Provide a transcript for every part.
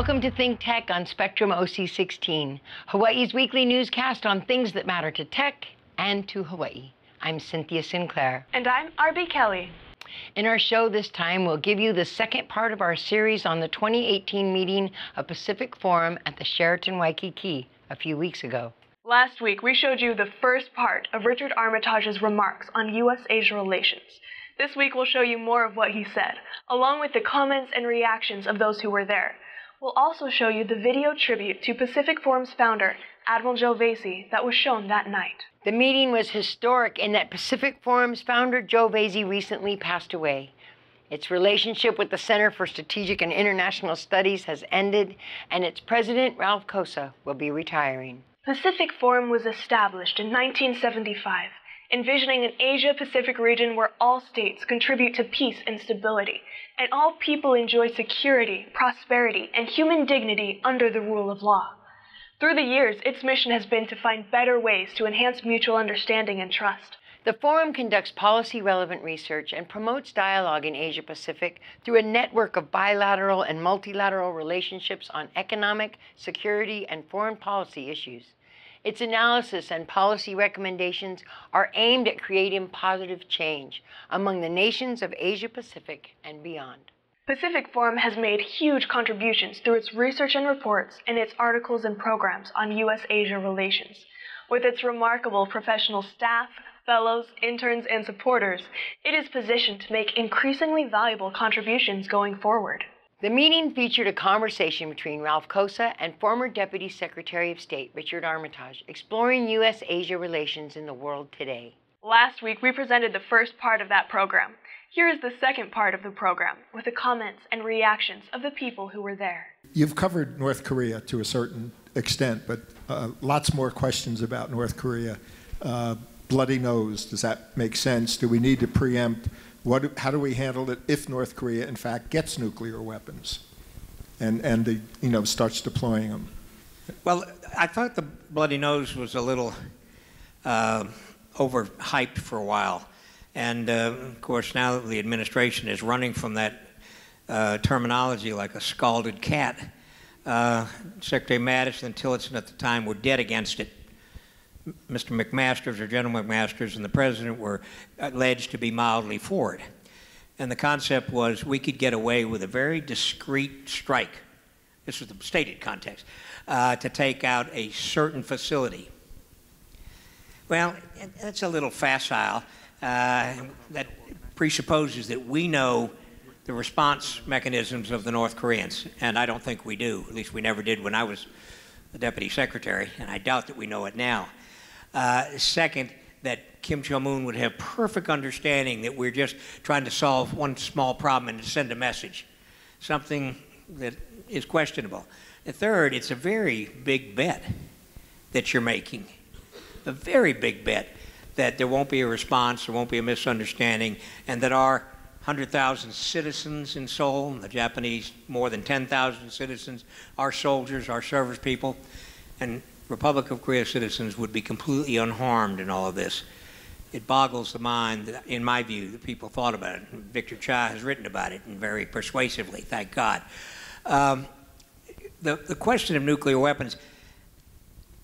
Welcome to Think Tech on Spectrum OC16, Hawaii's weekly newscast on things that matter to tech and to Hawaii. I'm Cynthia Sinclair. And I'm R.B. Kelly. In our show this time, we'll give you the second part of our series on the 2018 meeting of Pacific Forum at the Sheraton Waikiki a few weeks ago. Last week, we showed you the first part of Richard Armitage's remarks on U.S.-Asia relations. This week, we'll show you more of what he said, along with the comments and reactions of those who were there. We'll also show you the video tribute to Pacific Forum's founder, Admiral Joe Vasey, that was shown that night. The meeting was historic in that Pacific Forum's founder, Joe Vasey, recently passed away. Its relationship with the Center for Strategic and International Studies has ended, and its president, Ralph Cossa, will be retiring. Pacific Forum was established in 1975, envisioning an Asia-Pacific region where all states contribute to peace and stability, and all people enjoy security, prosperity, and human dignity under the rule of law. Through the years, its mission has been to find better ways to enhance mutual understanding and trust. The forum conducts policy-relevant research and promotes dialogue in Asia-Pacific through a network of bilateral and multilateral relationships on economic, security, and foreign policy issues. Its analysis and policy recommendations are aimed at creating positive change among the nations of Asia-Pacific and beyond. Pacific Forum has made huge contributions through its research and reports and its articles and programs on U.S.-Asia relations. With its remarkable professional staff, fellows, interns, and supporters, it is positioned to make increasingly valuable contributions going forward. The meeting featured a conversation between Ralph Cossa and former Deputy Secretary of State Richard Armitage, exploring U.S.-Asia relations in the world today. Last week, we presented the first part of that program. Here is the second part of the program, with the comments and reactions of the people who were there. You've covered North Korea to a certain extent, but lots more questions about North Korea. Bloody nose, does that make sense? Do we need to preempt? How do we handle it if North Korea, in fact, gets nuclear weapons and starts deploying them? Well, I thought the bloody nose was a little overhyped for a while. And, of course, now the administration is running from that terminology like a scalded cat. Secretary Mattis and Tillotson at the time were dead against it. Mr. McMaster's or General McMaster's and the president were alleged to be mildly for it. And the concept was we could get away with a very discreet strike, this was the stated context, to take out a certain facility. Well, that's a little facile. That presupposes that we know the response mechanisms of the North Koreans, and I don't think we do, at least we never did when I was the Deputy Secretary, and I doubt that we know it now. Second, that Kim Jong-un would have perfect understanding that we're just trying to solve one small problem and send a message, something that is questionable. And third, it's a very big bet that you're making, a very big bet that there won't be a response, there won't be a misunderstanding, and that our 100,000 citizens in Seoul, the Japanese more than 10,000 citizens, our soldiers, our service people, and Republic of Korea citizens would be completely unharmed in all of this. It boggles the mind that, in my view, that people thought about it. Victor Cha has written about it, and very persuasively, thank God. The question of nuclear weapons,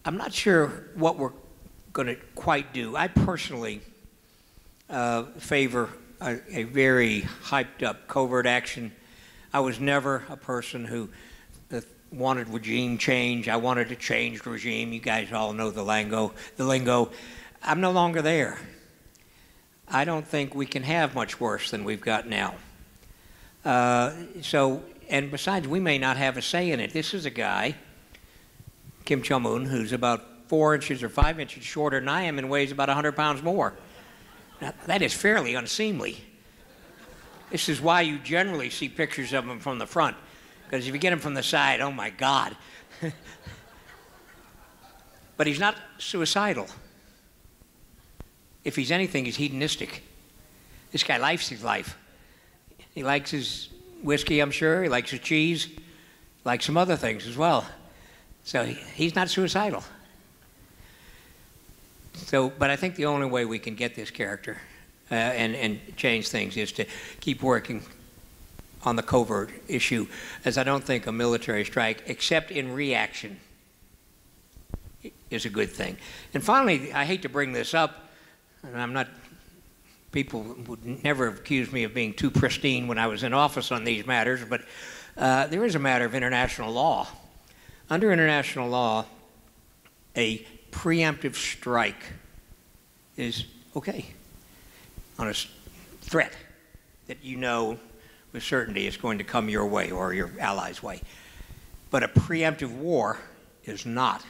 I'm not sure what we're going to quite do. I personally favor a very hyped-up covert action. I was never a person who wanted regime change. I wanted a changed regime. You guys all know the lingo. I'm no longer there. I don't think we can have much worse than we've got now. And besides, we may not have a say in it. This is a guy, Kim Jong-un, who's about 4 inches or 5 inches shorter than I am and weighs about 100 pounds more. Now, that is fairly unseemly. This is why you generally see pictures of him from the front, because if you get him from the side, oh my God. But he's not suicidal. If he's anything, he's hedonistic. This guy likes his life. He likes his whiskey, I'm sure. He likes his cheese. He likes some other things as well. So he's not suicidal. So, but I think the only way we can get this character and change things is to keep working on the covert issue, as I don't think a military strike, except in reaction, is a good thing. And finally, I hate to bring this up, and I'm not, people would never have accused me of being too pristine when I was in office on these matters, but there is a matter of international law. Under international law, a preemptive strike is okay on a threat that you know with certainty is going to come your way or your allies' way. But a preemptive war is not.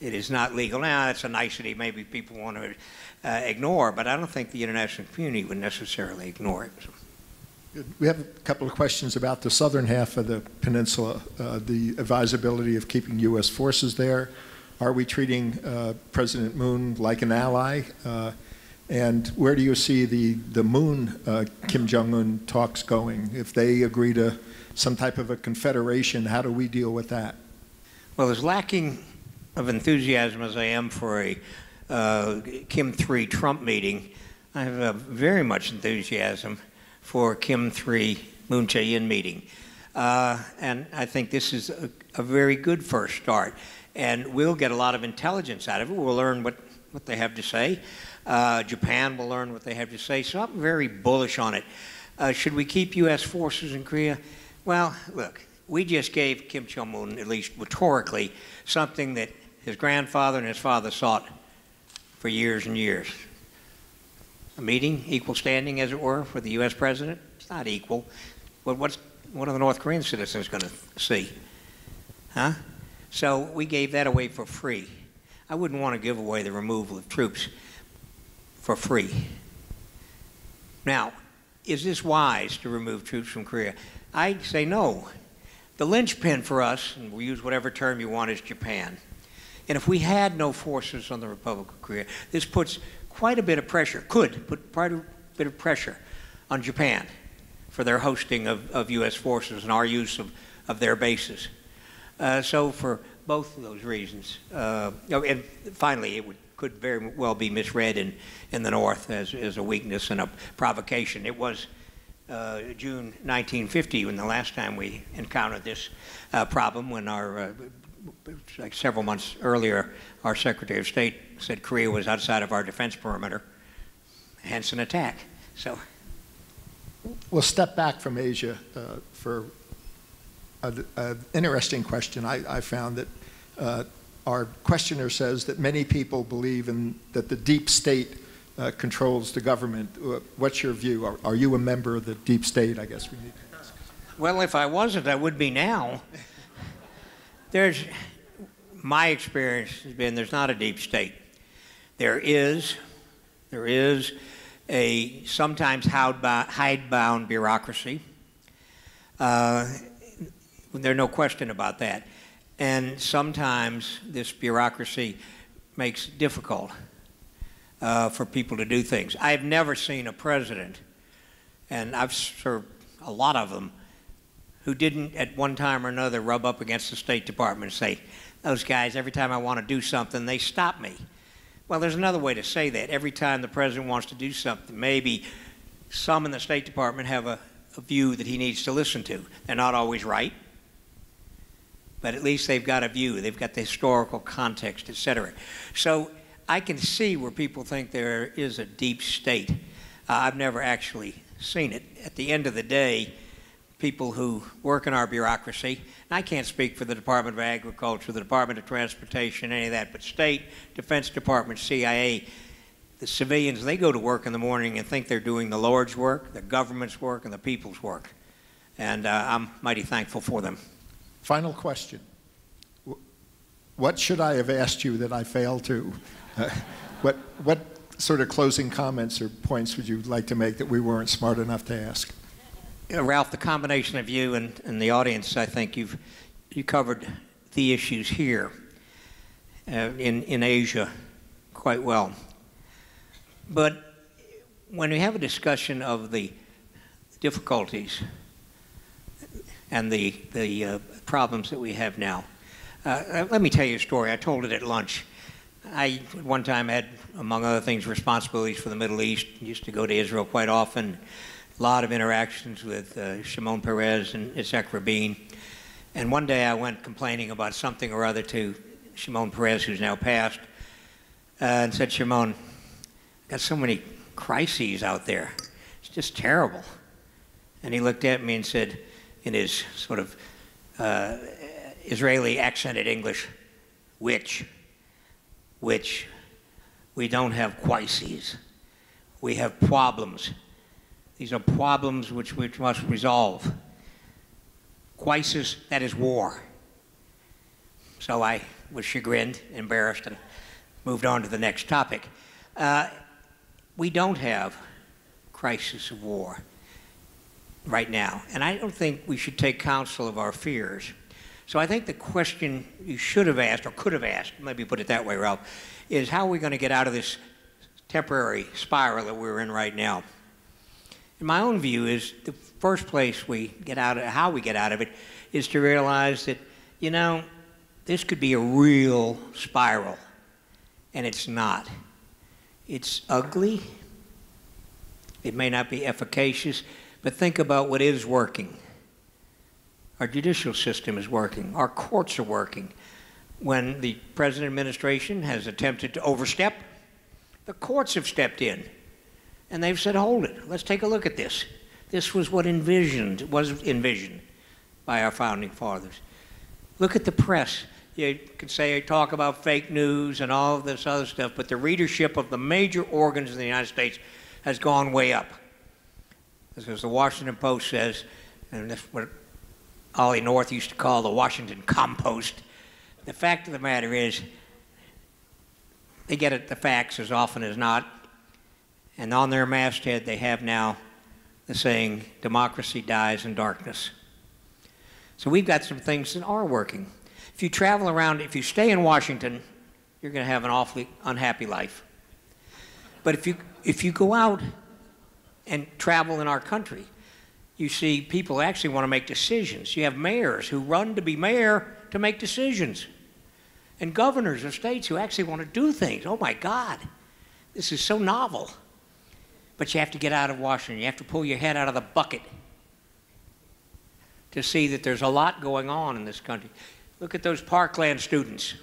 It is not legal. Now, that's a nicety maybe people want to ignore, but I don't think the international community would necessarily ignore it. We have a couple of questions about the southern half of the peninsula, the advisability of keeping U.S. forces there. Are we treating President Moon like an ally? And where do you see the Moon Kim Jong-un talks going? If they agree to some type of a confederation, how do we deal with that? Well, as lacking of enthusiasm as I am for a Kim 3 Trump meeting, I have very much enthusiasm for Kim 3 Moon Jae-in meeting. And I think this is a very good first start. And we'll get a lot of intelligence out of it. We'll learn what they have to say. Japan will learn what they have to say. So I'm very bullish on it. Should we keep U.S. forces in Korea? Well, look, we just gave Kim Jong-un, at least rhetorically, something that his grandfather and his father sought for years and years. A meeting, equal standing, as it were, for the U.S. president. It's not equal. But what are the North Korean citizens going to see? Huh? So we gave that away for free. I wouldn't want to give away the removal of troops for free. Now, is this wise to remove troops from Korea? I'd say no. The linchpin for us, and we'll use whatever term you want, is Japan. And if we had no forces on the Republic of Korea, this puts quite a bit of pressure, could put quite a bit of pressure on Japan for their hosting of U.S. forces and our use of their bases. So for both of those reasons, and finally, it could very well be misread in the North as a weakness and a provocation. It was June 1950 when the last time we encountered this problem, when our, like several months earlier, our Secretary of State said Korea was outside of our defense perimeter, hence an attack. So we'll step back from Asia for an interesting question I found that our questioner says that many people believe in that the deep state controls the government. What's your view? Are you a member of the deep state? I guess we need to ask. Well, if I wasn't, I would be now. My experience has been there's not a deep state. There is a sometimes hidebound bureaucracy. There's no question about that. And sometimes this bureaucracy makes it difficult for people to do things. I've never seen a president, and I've served a lot of them, who didn't at one time or another rub up against the State Department and say, those guys, every time I want to do something, they stop me. Well, there's another way to say that. Every time the president wants to do something, maybe some in the State Department have a view that he needs to listen to. They're not always right, but at least they've got a view. They've got the historical context, et cetera. So I can see where people think there is a deep state. I've never actually seen it. At the end of the day, people who work in our bureaucracy, and I can't speak for the Department of Agriculture, the Department of Transportation, any of that, but State, Defense Department, CIA, the civilians, they go to work in the morning and think they're doing the Lord's work, the government's work, and the people's work. And I'm mighty thankful for them. Final question. What should I have asked you that I failed to? What sort of closing comments or points would you like to make that we weren't smart enough to ask? You know, Ralph, the combination of you and the audience, I think you covered the issues here in Asia quite well. But when we have a discussion of the difficulties and the problems that we have now. Let me tell you a story. I told it at lunch. I, one time, had, among other things, responsibilities for the Middle East. Used to go to Israel quite often, a lot of interactions with Shimon Peres and Isaac Rabin. And one day I went complaining about something or other to Shimon Peres, who's now passed, and said, Shimon, got so many crises out there. It's just terrible. And he looked at me and said, in his sort of Israeli accented English, which we don't have crises. We have problems. These are problems which we must resolve. Crisis, that is war. So I was chagrined, embarrassed, and moved on to the next topic. We don't have crisis of war right now, and I don't think we should take counsel of our fears. So I think the question you should have asked, or could have asked, maybe put it that way, Ralph, is how are we going to get out of this temporary spiral that we're in right now? And my own view is the first place we get out of, how we get out of it, is to realize that, you know, this could be a real spiral, and it's not. It's ugly. It may not be efficacious, but think about what is working. Our judicial system is working. Our courts are working. When the present administration has attempted to overstep, the courts have stepped in, and they've said, hold it. Let's take a look at this. This was what was envisioned by our founding fathers. Look at the press. You could say, talk about fake news and all of this other stuff, but the readership of the major organs in the United States has gone way up. As the Washington Post says, and that's what Ollie North used to call the Washington compost, the fact of the matter is they get at the facts as often as not, and on their masthead they have now the saying, democracy dies in darkness. So we've got some things that are working. If you travel around, if you stay in Washington, you're going to have an awfully unhappy life. But if you go out and travel in our country, you see people actually want to make decisions. You have mayors who run to be mayor to make decisions, and governors of states who actually want to do things. Oh my God, this is so novel. But you have to get out of Washington. You have to pull your head out of the bucket to see that there's a lot going on in this country. Look at those Parkland students.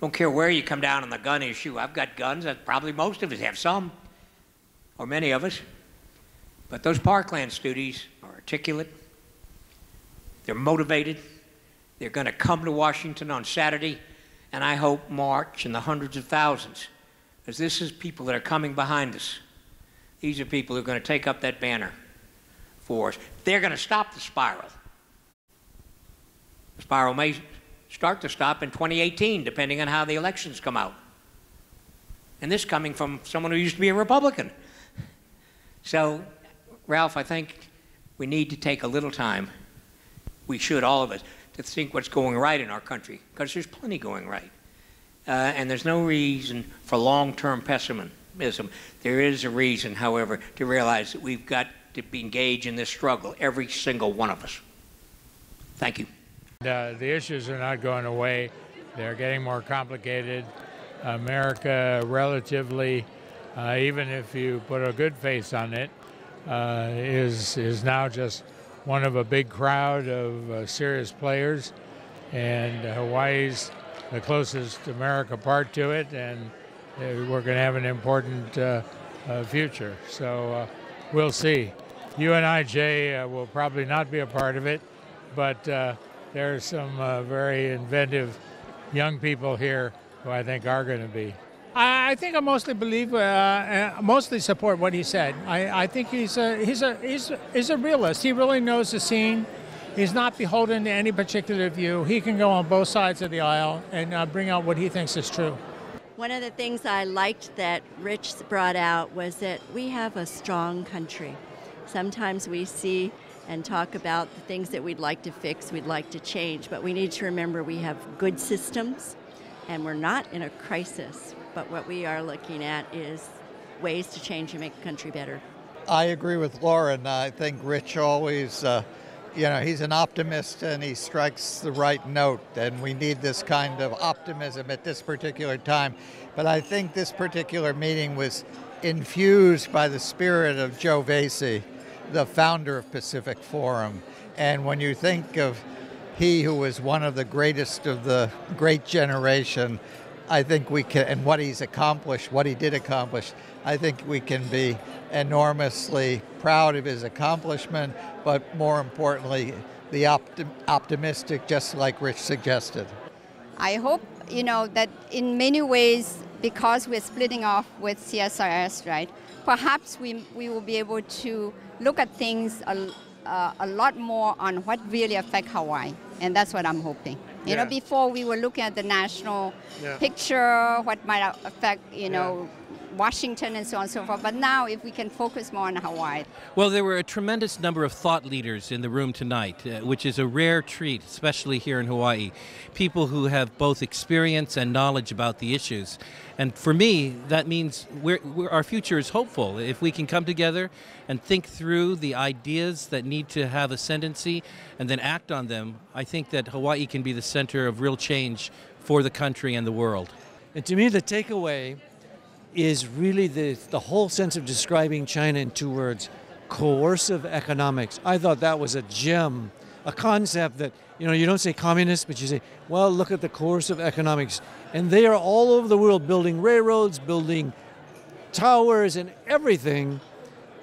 Don't care where you come down on the gun issue. I've got guns. Probably most of us have some, or many of us. But those Parkland students are articulate. They're motivated. They're going to come to Washington on Saturday, and I hope march in the hundreds of thousands, because this is people that are coming behind us. These are people who are going to take up that banner for us. They're going to stop the spiral. The spiral may start to stop in 2018, depending on how the elections come out. And this coming from someone who used to be a Republican. So, Ralph, I think we need to take a little time, we should, all of us, to think what's going right in our country, because there's plenty going right. And there's no reason for long-term pessimism. There is a reason, however, to realize that we've got to be engaged in this struggle, every single one of us. Thank you. The issues are not going away. They're getting more complicated. America, relatively, even if you put a good face on it, is now just one of a big crowd of serious players, and Hawaii's the closest America part to it, and we're going to have an important future. So we'll see. You and I, Jay, will probably not be a part of it, but there are some very inventive young people here who I think are going to be. I think I mostly believe, mostly support what he said. I think he's a realist. He really knows the scene. He's not beholden to any particular view. He can go on both sides of the aisle and bring out what he thinks is true. One of the things I liked that Rich brought out was that we have a strong country. Sometimes we see and talk about the things that we'd like to fix, we'd like to change, but we need to remember we have good systems and we're not in a crisis. But what we are looking at is ways to change and make the country better. I agree with Lauren. I think Rich always you know, he's an optimist and he strikes the right note, and we need this kind of optimism at this particular time. But I think this particular meeting was infused by the spirit of Joe Vasey, the founder of Pacific Forum. And when you think of he who was one of the greatest of the great generation, I think we can, and what he's accomplished, what he did accomplish, I think we can be enormously proud of his accomplishment, but more importantly, the optimistic, just like Rich suggested. I hope, you know, that in many ways, because we're splitting off with CSIS, right, perhaps we will be able to look at things a lot more on what really affects Hawaii, and that's what I'm hoping. You know, before we were looking at the national picture, what might affect, you know, Washington and so on and so forth, but now if we can focus more on Hawaii. Well, there were a tremendous number of thought leaders in the room tonight, which is a rare treat, especially here in Hawaii. People who have both experience and knowledge about the issues. And for me, that means our future is hopeful. If we can come together and think through the ideas that need to have ascendancy and then act on them, I think that Hawaii can be the center of real change for the country and the world. And to me, the takeaway is really the whole sense of describing China in two words: coercive economics. I thought that was a gem, a concept that, you know, you don't say communist, but you say, well, look at the coercive economics. And they are all over the world building railroads, building towers and everything,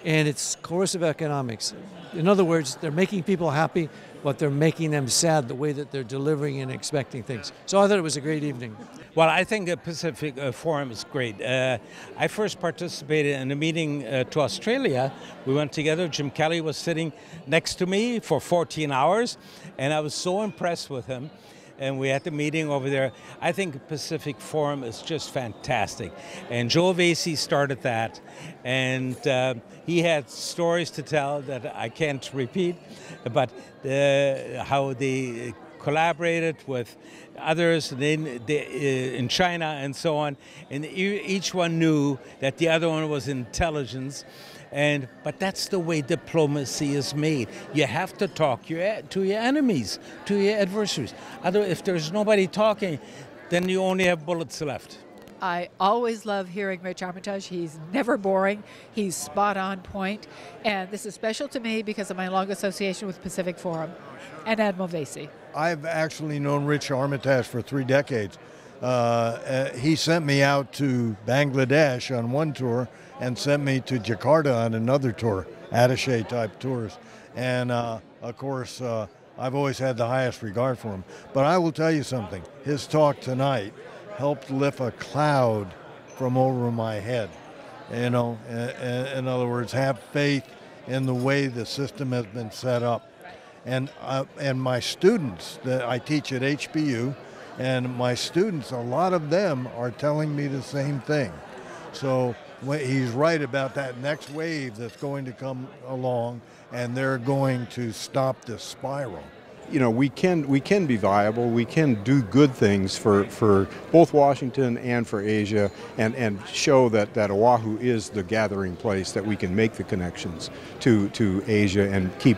and it's coercive economics. In other words, they're making people happy, but they're making them sad the way that they're delivering and expecting things. So I thought it was a great evening. Well, I think the Pacific Forum is great. I first participated in a meeting to Australia. We went together. Jim Kelly was sitting next to me for 14 hours, and I was so impressed with him. And we had the meeting over there. I think Pacific Forum is just fantastic. And Joe Vasey started that. And he had stories to tell that I can't repeat, but how they collaborated with others in China and so on. And each one knew that the other one was intelligence. But that's the way diplomacy is made. You have to talk to your enemies, to your adversaries. Otherwise, if there's nobody talking, then you only have bullets left. I always love hearing Rich Armitage. He's never boring. He's spot on point. And this is special to me because of my long association with Pacific Forum and Admiral Vasey. I've actually known Rich Armitage for 3 decades. He sent me out to Bangladesh on one tour and sent me to Jakarta on another tour, attaché type tours. And of course, I've always had the highest regard for him. But I will tell you something, his talk tonight helped lift a cloud from over my head. You know, in other words, have faith in the way the system has been set up. And my students that I teach at HPU, and my students, a lot of them are telling me the same thing. So he's right about that next wave that's going to come along, and they're going to stop this spiral. You know, we can be viable, we can do good things for both Washington and for Asia, and show that Oahu is the gathering place, that we can make the connections to Asia and keep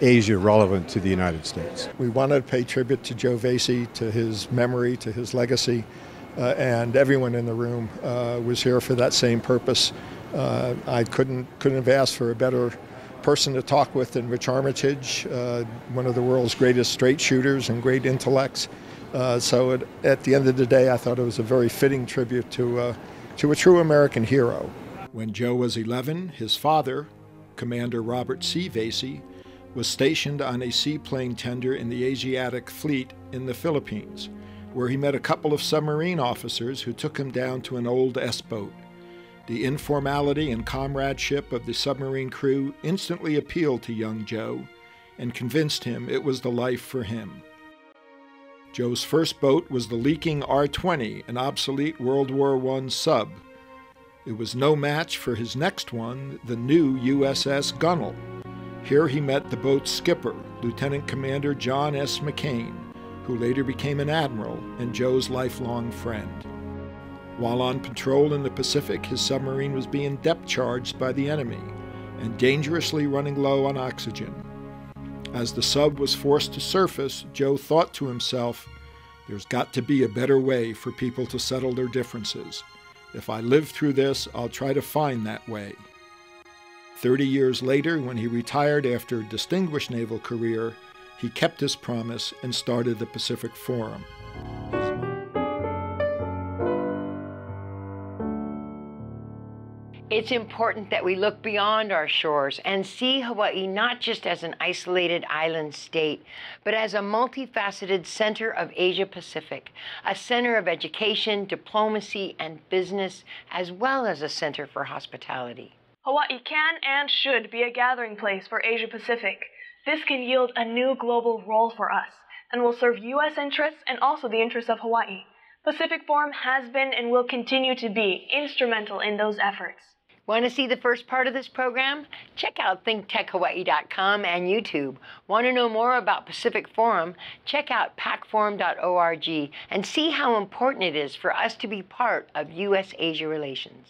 Asia relevant to the United States. We want to pay tribute to Joe Vasey, to his memory, to his legacy, and everyone in the room was here for that same purpose. I couldn't have asked for a better person to talk with than Rich Armitage, one of the world's greatest straight shooters and great intellects. So at the end of the day, I thought it was a very fitting tribute to a true American hero. When Joe was 11, his father, Commander Robert C. Vasey, was stationed on a seaplane tender in the Asiatic Fleet in the Philippines, where he met a couple of submarine officers who took him down to an old S-boat. The informality and comradeship of the submarine crew instantly appealed to young Joe and convinced him it was the life for him. Joe's first boat was the leaking R-20, an obsolete World War I sub. It was no match for his next one, the new USS Gunnell. Here he met the boat's skipper, Lieutenant Commander John S. McCain, who later became an admiral and Joe's lifelong friend. While on patrol in the Pacific, his submarine was being depth charged by the enemy and dangerously running low on oxygen. As the sub was forced to surface, Joe thought to himself, there's got to be a better way for people to settle their differences. If I live through this, I'll try to find that way. 30 years later, when he retired after a distinguished naval career, he kept his promise and started the Pacific Forum. It's important that we look beyond our shores and see Hawaii not just as an isolated island state, but as a multifaceted center of Asia-Pacific, a center of education, diplomacy, and business, as well as a center for hospitality. Hawaii can and should be a gathering place for Asia-Pacific. This can yield a new global role for us, and will serve U.S. interests and also the interests of Hawaii. Pacific Forum has been and will continue to be instrumental in those efforts. Want to see the first part of this program? Check out thinktechhawaii.com and YouTube. Want to know more about Pacific Forum? Check out pacforum.org and see how important it is for us to be part of U.S.-Asia relations.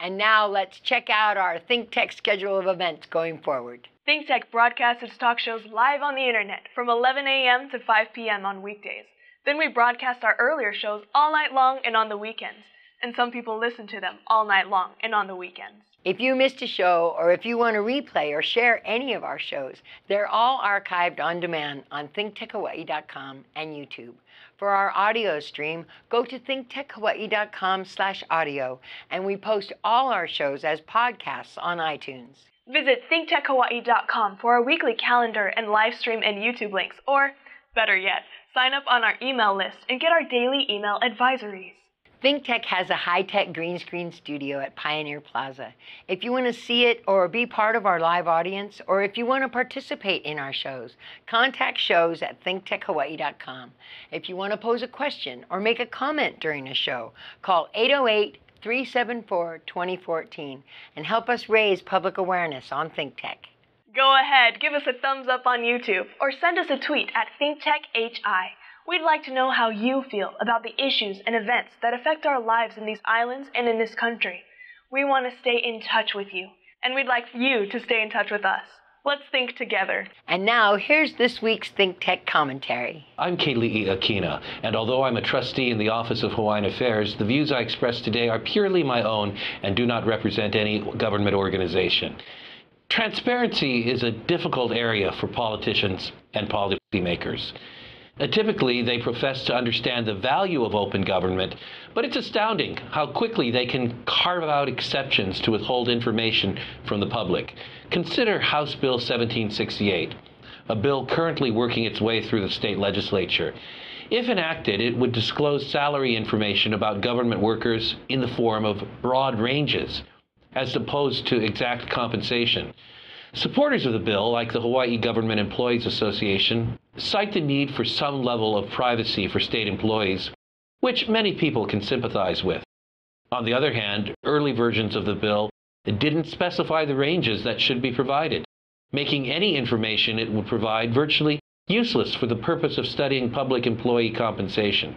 And now let's check out our ThinkTech schedule of events going forward. ThinkTech broadcasts its talk shows live on the internet from 11 a.m. to 5 p.m. on weekdays. Then we broadcast our earlier shows all night long and on the weekends. And some people listen to them all night long and on the weekends. If you missed a show, or if you want to replay or share any of our shows, they're all archived on demand on thinktechhawaii.com and YouTube. For our audio stream, go to thinktechhawaii.com/audio, and we post all our shows as podcasts on iTunes. Visit thinktechhawaii.com for our weekly calendar and live stream and YouTube links, or better yet, sign up on our email list and get our daily email advisories. ThinkTech has a high-tech green screen studio at Pioneer Plaza. If you want to see it or be part of our live audience, or if you want to participate in our shows, contact shows@thinktechhawaii.com. If you want to pose a question or make a comment during a show, call 808-374-2014 and help us raise public awareness on ThinkTech. Go ahead, give us a thumbs up on YouTube or send us a tweet at ThinkTechHI. We'd like to know how you feel about the issues and events that affect our lives in these islands and in this country. We want to stay in touch with you, and we'd like you to stay in touch with us. Let's think together. And now, here's this week's ThinkTech commentary. I'm Kalei Akina, and although I'm a trustee in the Office of Hawaiian Affairs, the views I express today are purely my own and do not represent any government organization. Transparency is a difficult area for politicians and policymakers. Typically, they profess to understand the value of open government, but it's astounding how quickly they can carve out exceptions to withhold information from the public. Consider House Bill 1768, a bill currently working its way through the state legislature. If enacted, it would disclose salary information about government workers in the form of broad ranges, as opposed to exact compensation. Supporters of the bill, like the Hawaii Government Employees Association, cite the need for some level of privacy for state employees, which many people can sympathize with. On the other hand, early versions of the bill didn't specify the ranges that should be provided, making any information it would provide virtually useless for the purpose of studying public employee compensation.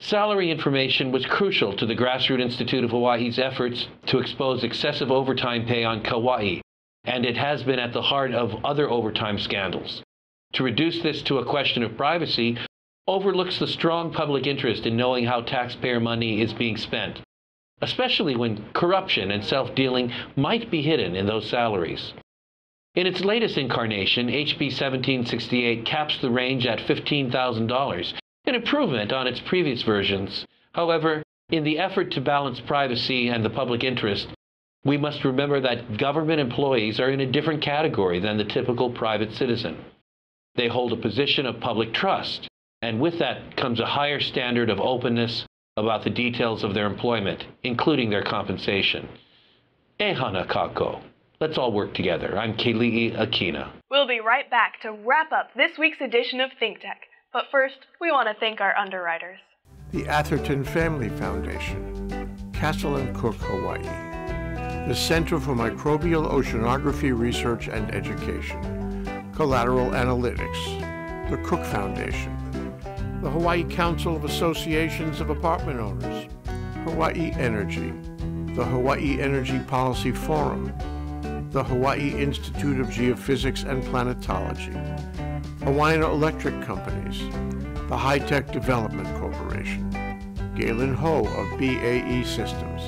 Salary information was crucial to the Grassroots Institute of Hawaii's efforts to expose excessive overtime pay on Kauai, and it has been at the heart of other overtime scandals. To reduce this to a question of privacy overlooks the strong public interest in knowing how taxpayer money is being spent, especially when corruption and self-dealing might be hidden in those salaries. In its latest incarnation, HB 1768 caps the range at $15,000, an improvement on its previous versions. However, in the effort to balance privacy and the public interest, we must remember that government employees are in a different category than the typical private citizen. They hold a position of public trust, and with that comes a higher standard of openness about the details of their employment, including their compensation. E hana kako. Let's all work together. I'm Kalei Akina. We'll be right back to wrap up this week's edition of ThinkTech. But first, we want to thank our underwriters. The Atherton Family Foundation, Castle and Cook, Hawaii, the Center for Microbial Oceanography Research and Education, Collateral Analytics, the Cook Foundation, the Hawaii Council of Associations of Apartment Owners, Hawaii Energy, the Hawaii Energy Policy Forum, the Hawaii Institute of Geophysics and Planetology, Hawaiian Electric Companies, the High-Tech Development Corporation, Galen Ho of BAE Systems,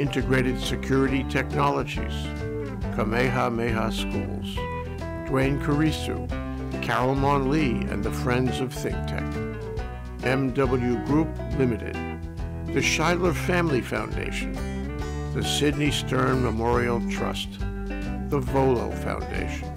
Integrated Security Technologies, Kamehameha Schools, Dwayne Carisu, Carol Mon Lee and the Friends of ThinkTech, MW Group Limited, the Shidler Family Foundation, the Sidney Stern Memorial Trust, the Volo Foundation,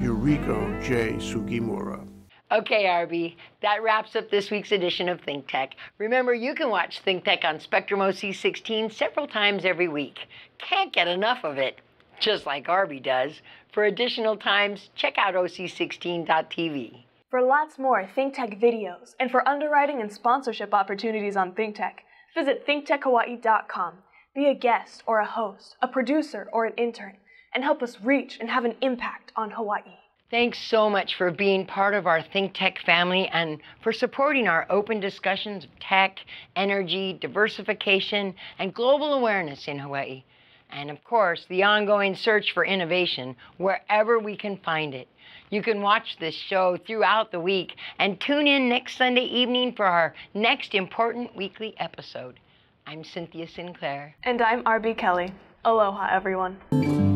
Yuriko J. Sugimura. Okay, RB, that wraps up this week's edition of ThinkTech. Remember, you can watch ThinkTech on Spectrum OC16 several times every week. Can't get enough of it, just like RB does. For additional times, check out OC16.tv. For lots more ThinkTech videos and for underwriting and sponsorship opportunities on ThinkTech, visit thinktechhawaii.com. Be a guest or a host, a producer or an intern, and help us reach and have an impact on Hawaii. Thanks so much for being part of our ThinkTech family and for supporting our open discussions of tech, energy, diversification, and global awareness in Hawaii. And of course, the ongoing search for innovation wherever we can find it. You can watch this show throughout the week and tune in next Sunday evening for our next important weekly episode. I'm Cynthia Sinclair. And I'm R.B. Kelly. Aloha, everyone.